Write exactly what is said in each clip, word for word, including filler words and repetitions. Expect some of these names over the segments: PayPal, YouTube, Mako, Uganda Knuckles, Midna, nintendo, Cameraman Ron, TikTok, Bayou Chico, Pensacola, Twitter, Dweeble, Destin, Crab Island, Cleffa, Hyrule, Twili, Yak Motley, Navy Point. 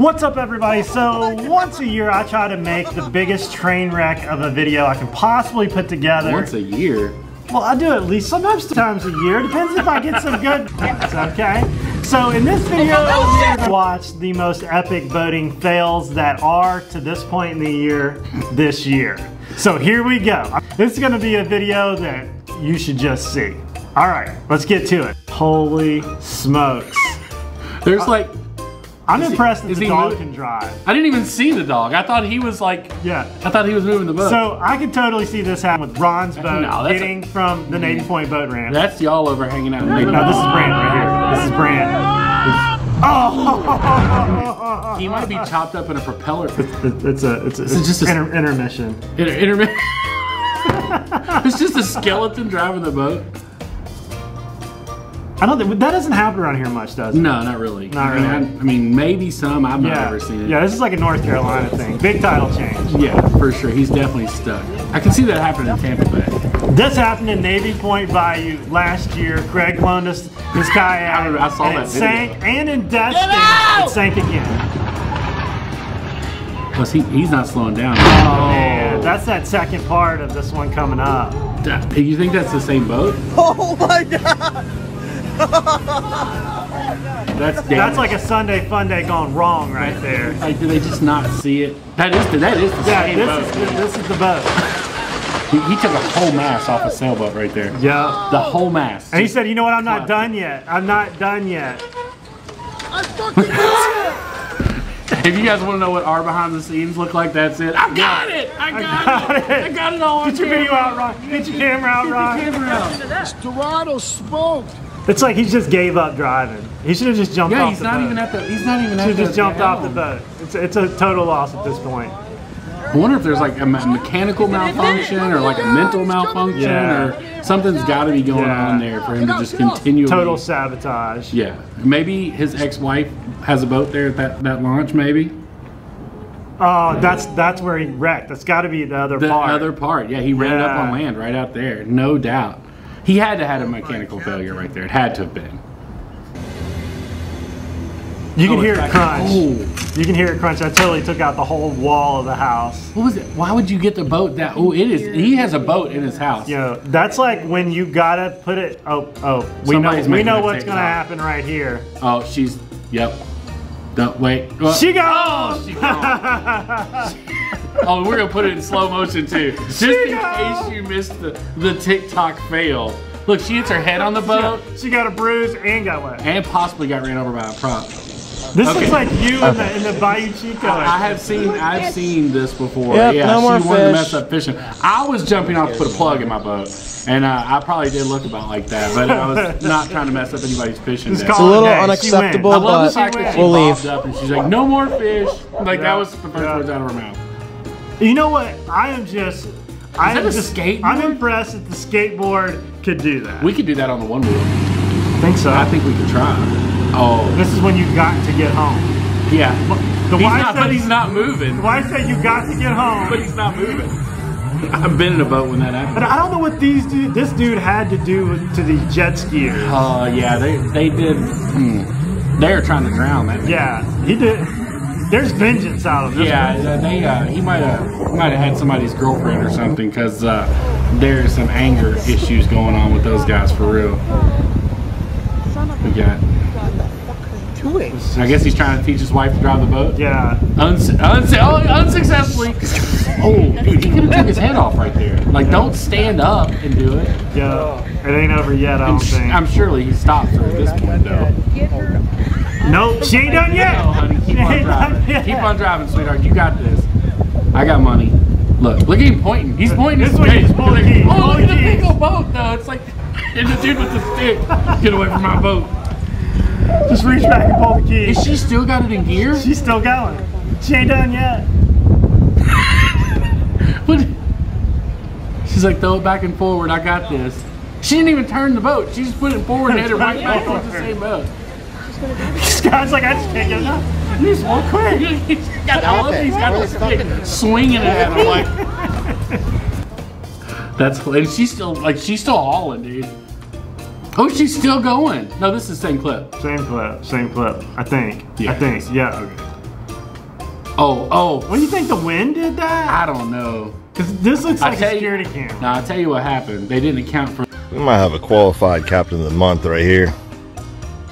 What's up, everybody? So once a year I try to make the biggest train wreck of a video I can possibly put together. Once a year? Well, I do at least sometimes two times a year. Depends if I get some good tips, okay? So in this video, we're gonna watch the most epic boating fails that are, to this point in the year, this year. So here we go. This is gonna be a video that you should just see. All right, let's get to it. Holy smokes. There's uh, like... I'm impressed he, that the dog moving? can drive. I didn't even see the dog. I thought he was like... Yeah. I thought he was moving the boat. So I could totally see this happen with Ron's boat no, getting a, from the Navy Point boat ramp. That's y'all over hanging out. No, no, no, this is Brand right here. This is Brand. Oh! He might be chopped up in a propeller. It's, it's a... It's, a, it's, it's just an inter intermission. Inter intermission. It's just a skeleton driving the boat. I don't think that doesn't happen around here much, does it? No, not really. Not I really. Mean, I, I mean, maybe some. I've yeah. not ever seen it. Yeah, this is like a North Carolina thing. Big tidal change. Yeah, for sure. He's definitely stuck. I can see that happening in Tampa Bay. This happened in Navy Point Bayou last year. Craig loaned us his kayak. I, remember, I saw and that. It video. sank, and in Destin, it sank again. Plus, he, he's not slowing down. Oh, man. That's that second part of this one coming up. Do you think that's the same boat? Oh, my God. That's that's like a Sunday fun day gone wrong right there. Like, do they just not see it? That is the, that is the yeah, same this boat. Is the, this is the boat. He, he took a whole mast off a sailboat right there. Yeah, the whole mast. And he said, "You know what? I'm not done yet. I'm not done yet." If you guys want to know what our behind the scenes look like, that's it. I got it! I got, I got it. it! I got it all. Get your video out, Ron. Get your camera out, Ron. Get your camera out. Dorado smoked. It's like he just gave up driving. He should have just jumped yeah, off the boat. Yeah, he's not even at the, he's not even at the boat. He should have just jumped off the boat. It's a, it's a total loss at this point. I wonder if there's like a mechanical malfunction or like a mental malfunction yeah. or something's gotta be going yeah. on there for him to just continue. Total sabotage. Yeah, maybe his ex-wife has a boat there at that, that launch maybe. Oh, that's that's where he wrecked. That's gotta be the other the part. The other part, yeah, he ran yeah. up on land right out there, no doubt. He had to have had a mechanical failure right there. It had to have been. You can oh, hear it crunch. Oh. You can hear it crunch. I totally took out the whole wall of the house. What was it? Why would you get the boat that? Oh, it is. He has a boat in his house. Yeah, that's like when you gotta put it. Oh, oh. We Somebody's know. We know what's gonna happen right here. Oh, she's. Yep. The, wait. Well, she goes. Oh, she goes. Oh, we're gonna put it in slow motion too, just in case you missed the, the TikTok fail. Look, she hits her head on the boat. She got, she got a bruise and got wet. And possibly got ran over by a prop. This okay. looks like you okay. in, the, in the Bayou Chico. I, I have seen, I've seen this before. Yep, yeah, no she more wanted fish. to mess up fishing. I was jumping off to put a plug in my boat, and uh, I probably did look about like that, but I was not trying to mess up anybody's fishing. It's a little day. unacceptable. I love the fact that she we'll popped leave. up and she's like, "No more fish." Like yeah. that was the first yeah. words out of her mouth. You know what? I am just. Is I that am a just, skateboard? I'm impressed that the skateboard could do that. We could do that on the one wheel. I think so. I think we could try. Oh. This is when you got to get home. Yeah. The he's wife not, said, but he's not moving. The wife said you got to get home. But he's not moving. I've been in a boat when that happened. But I don't know what these dude, this dude had to do to the jet skiers. Oh, uh, yeah. They, they did. Hmm, they were trying to drown that. Yeah. Man. He did. There's vengeance out of this. Yeah, uh, they, uh, he might have might have had somebody's girlfriend or something because uh, there's some anger issues going on with those guys for real. We got. I guess he's trying to teach his wife to drive the boat. Yeah. Uns uns unsuccessfully. Oh, dude, he could have took his head off right there. Like, yeah. don't stand up and do it. Yeah, it ain't over yet. I don't think. I'm surely he stopped her at this point though. Get her. Nope, she ain't done yet. No, honey, keep on driving. Keep on driving, sweetheart. You got this. I got money. Look, look at him pointing. He's pointing his way. He's pulling the Oh, look at the big old boat, though. It's like, and the dude with the stick. Get away from my boat. Just reach back and pull the key. Is she still got it in gear? She's still going. She ain't done yet. What? She's like, throw it back and forward. I got this. She didn't even turn the boat. She just put it forward and hit it right back on the same boat. This guy's like, I just can't get enough. He's so quick. He's got all of these guys like swinging it at him like. That's and she's still like she's still hauling, dude. Oh, she's still going. No, this is the same clip. Same clip. Same clip. I think. Yeah. I think. Yeah. Okay. Oh, oh. What do you think, the wind did that? I don't know. Because this looks like a security camera. Nah, I'll tell you what happened. They didn't account for. We might have a qualified captain of the month right here.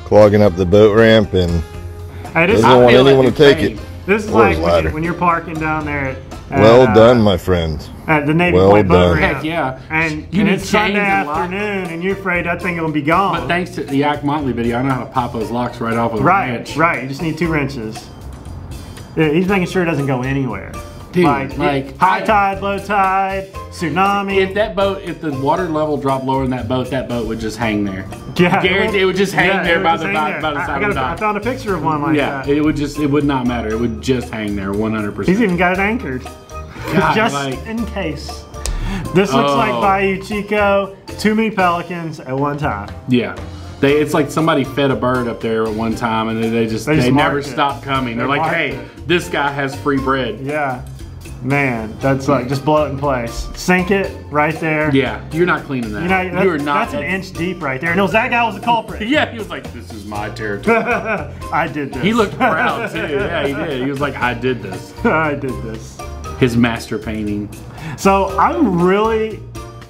Clogging up the boat ramp and I just, doesn't I want anyone like to take pain. It. This is like when, you, when you're parking down there. At, well uh, done, my friends. At the Navy well Point boat ramp. Heck yeah. And, you and it's Sunday afternoon and you're afraid that thing gonna be gone. But thanks to the Yak Motley video, I know how to pop those locks right off of right, a wrench. Right, you just need two wrenches. Yeah, he's making sure it doesn't go anywhere. Dude, like, like high tide, low tide, tsunami. If that boat, if the water level dropped lower in that boat, that boat would just hang there. Yeah, guaranteed, it would just hang yeah, there by the, hang by, there. by the side of the dock. I found a picture of one like yeah, that. Yeah, it would just, it would not matter. It would just hang there, one hundred percent. He's even got it anchored, God, just like, in case. This looks oh. like Bayou Chico. Too many pelicans at one time. Yeah. They, it's like somebody fed a bird up there at one time, and they just—they they never stop coming. They're like, "Hey, it. This guy has free bread." Yeah, man, that's like just blow it in place, sink it right there. Yeah, you're not cleaning that. You know, that's, you are not. That's an inch deep right there. And it was, that guy was a culprit. Yeah, he was like, "This is my territory." I did this. He looked proud too. Yeah, he did. He was like, "I did this." I did this. His master painting. So I'm really.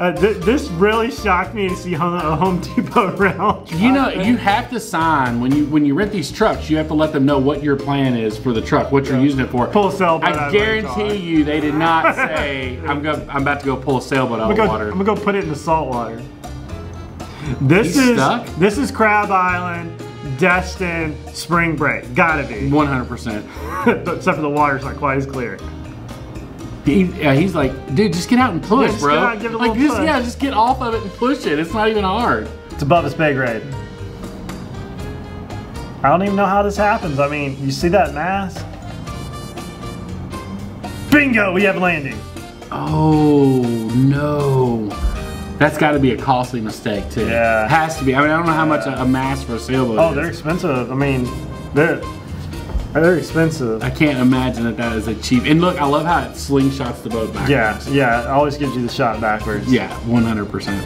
Uh, th this really shocked me to see a Home Depot round. You know, you have to sign when you when you rent these trucks. You have to let them know what your plan is for the truck, what yeah. you're using it for. Pull a sailboat. I guarantee you, they did not say I'm go, I'm about to go pull a sailboat out of the water. I'm gonna go put it in the salt water. This He's is stuck? This is Crab Island, Destin, spring break. Gotta be. one hundred percent. Except for the water's not quite as clear. He, uh, he's like, dude, just get out and push, yeah, bro. Get out and give it a like, just, push. Yeah, just get off of it and push it. It's not even hard. It's above his pay grade. I don't even know how this happens. I mean, you see that mask? Bingo, we have landing. Oh, no. That's got to be a costly mistake, too. Yeah. It has to be. I mean, I don't know how much a, a mask for a sailboat oh, is. Oh, they're expensive. I mean, they're... They're expensive. I can't imagine that that is a cheap. And look, I love how it slingshots the boat backwards. Yeah, yeah. It always gives you the shot backwards. Yeah, one hundred percent.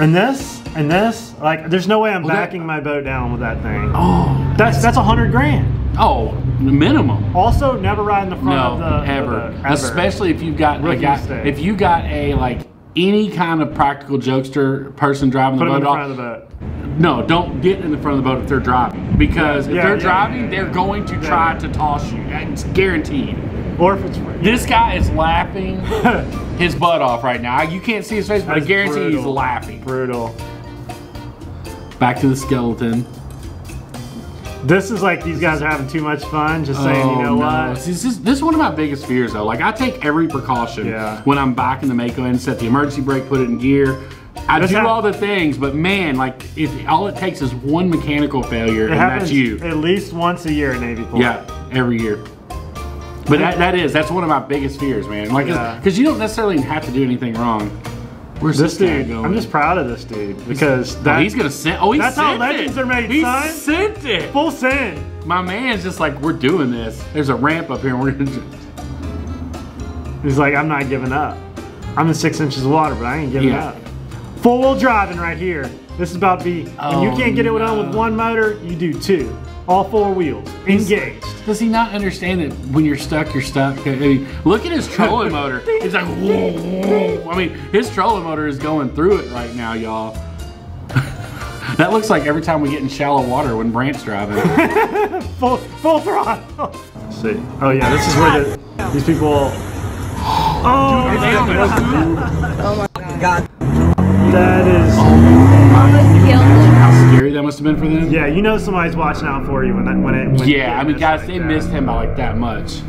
And this, and this, like, there's no way I'm well, backing that, my boat down with that thing. Oh, that's that's a hundred grand. Oh, minimum. Also, never ride in the front no, of the ever. Of the, ever. Especially if you've got like if you got a like any kind of practical jokester person driving Put the boat in off. The front of the boat. No, don't get in the front of the boat if they're driving. Because if yeah, they're yeah, driving, yeah, yeah, they're going to yeah. try to toss you. It's guaranteed. Or if it's free. This guy is laughing his butt off right now. You can't see his face, but That's I guarantee brutal. He's laughing. Brutal. Back to the skeleton. This is like these guys are having too much fun, just saying, oh, you know no. what? This is, this is one of my biggest fears, though. Like, I take every precaution yeah. when I'm backing the Mako in, set the emergency brake, put it in gear. I that's do all the things, but man, like, if all it takes is one mechanical failure, it and that's you. At least once a year at Navy Point. Yeah, every year. But that, that is, that's one of my biggest fears, man. Like, because yeah. you don't necessarily have to do anything wrong. Where's this, this dude? Going? I'm just proud of this dude because that, oh, he's gonna send. Oh, he that's sent how legends it. Are made. He son. Sent it. Full send. My man's just like, we're doing this. There's a ramp up here. And we're gonna. Just... He's like, I'm not giving up. I'm in six inches of water, but I ain't giving yeah. up. Four-wheel driving right here. This is about to be, when oh, you can't get it no. done with one motor, you do two. All four wheels, engaged. Does he not understand that when you're stuck, you're stuck? I mean, look at his trolling motor. It's like, whoa, whoa. I mean, his trolling motor is going through it right now, y'all. That looks like every time we get in shallow water when Brant's driving. full, full throttle. Let's see. Oh yeah, this is where the, these people, oh, dude, oh my God. That is oh my how scary that must have been for them. Yeah, you know somebody's watching out for you when that when it. When yeah, I mean, guys, like they that. Missed him by like that much.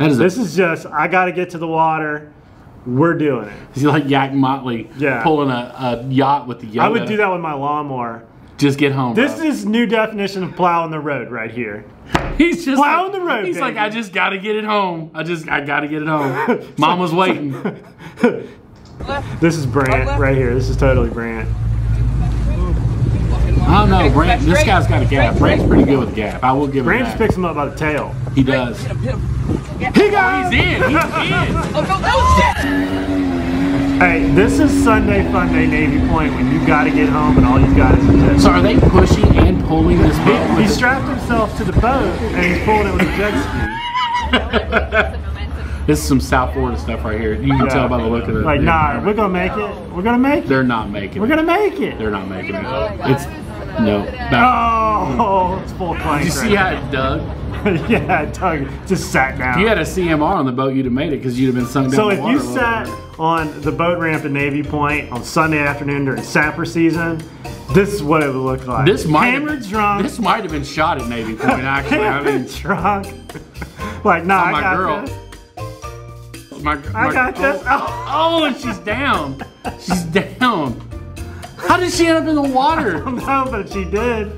That is. This is just. I gotta get to the water. We're doing it. He's like Yak Motley. Yeah. Pulling a, a yacht with the yacht. I would do that with my lawnmower. Just get home. This bro. Is new definition of plowing the road right here. He's just plowing like, the road. He's baby. Like, I just gotta get it home. I just, I gotta get it home. Mama's waiting. Left. This is Brant oh, right here. This is totally Brant. I don't know, Brant. This straight. Guy's got a gap. Brant's pretty good with a gap. I will give him Brant just picks him up by the tail. He does. He got oh, he's in. He's in. Oh, no, no, shit. Hey, this is Sunday Fun Day Navy Point when you got to get home and all you got is a jet. So are they pushing and pulling this boat? He, he strapped himself to the boat and he's pulling it with a jet ski. This is some South Florida stuff right here. You can yeah. tell by the look of it. Like, nah, we're gonna make it. We're gonna make it. They're not making it. We're gonna make it. They're not making it. It's no. Back. Oh, it's full clank. You see how it dug? Yeah, it dug. Just sat down. If you had a C M R on the boat, you'd have made it because you'd have been sunk down. So if you sat on the boat ramp at Navy Point on Sunday afternoon during sapper season, this is what it would look like. This might hammered have, drunk. This might have been shot at Navy Point. Actually, hammered I mean, drunk. Like, nah, I my got girl. This. My, my, I got oh, this. Oh, oh, and she's down. She's down. How did she end up in the water? I don't know, but she did.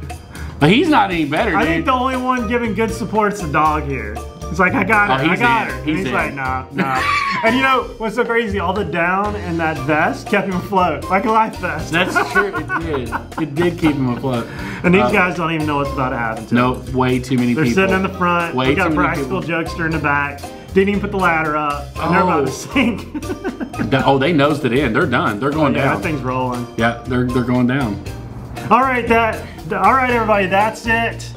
But he's not any better, dude. I think the only one giving good support's the dog here. He's like, I got her, oh, I got in. her. And he's, he's like, nah, nah. And you know what's so crazy? All the down and that vest kept him afloat, like a life vest. That's true, it did. It did keep him afloat. And these uh, guys don't even know what's about to happen to nope, them. Way too many They're people. They're sitting in the front. Way we got a practical jokester in the back. Didn't even put the ladder up, and oh. they're about to sink. Oh, they nosed it in. They're done. They're going oh, yeah, down. That thing's rolling. Yeah, they're they're going down. All right, that. All right, everybody. That's it.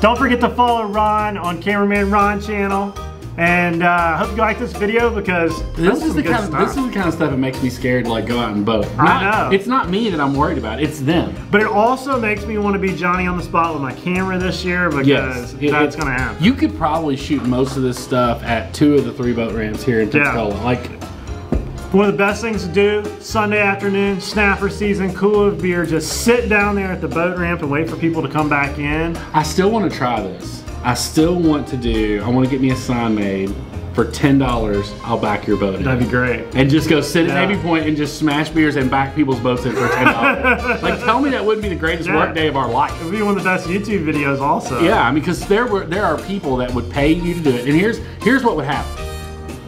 Don't forget to follow Ron on Cameraman Ron channel, and I uh, hope you like this video because this is the kind of, this is the kind of stuff that makes me scared to like go out and boat. Not, I know. It's not me that I'm worried about. It's them. But it also makes me want to be Johnny on the spot with my camera this year because yes, it, that's going to happen. You could probably shoot most of this stuff at two of the three boat ramps here in Pensacola. Yeah. Like one of the best things to do Sunday afternoon, snapper season, cool of beer. Just sit down there at the boat ramp and wait for people to come back in. I still want to try this. I still want to do, I want to get me a sign made for ten dollars, I'll back your boat in. That'd be great. And just go sit at yeah. Navy Point and just smash beers and back people's boats in for ten dollars. Like, tell me that wouldn't be the greatest yeah. work day of our life. It would be one of the best YouTube videos also. Yeah, I mean, because there were there are people that would pay you to do it. And here's here's what would happen.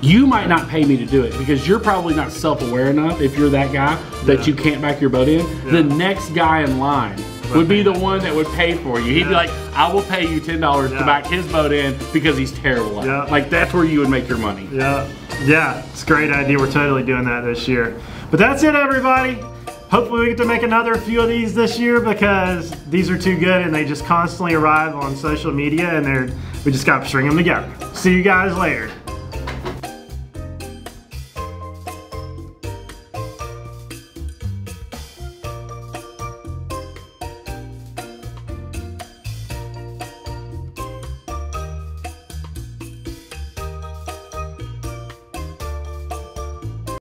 You might not pay me to do it because you're probably not self-aware enough if you're that guy that yeah. you can't back your boat in. Yeah. The next guy in line would be the one that would pay for you. He'd yeah. be like, I will pay you ten dollars yeah. to back his boat in because he's terrible at yeah. it. Like, that's where you would make your money. Yeah, yeah, it's a great idea. We're totally doing that this year. But that's it, everybody. Hopefully we get to make another few of these this year because these are too good and they just constantly arrive on social media and they're we just gotta string them together. See you guys later.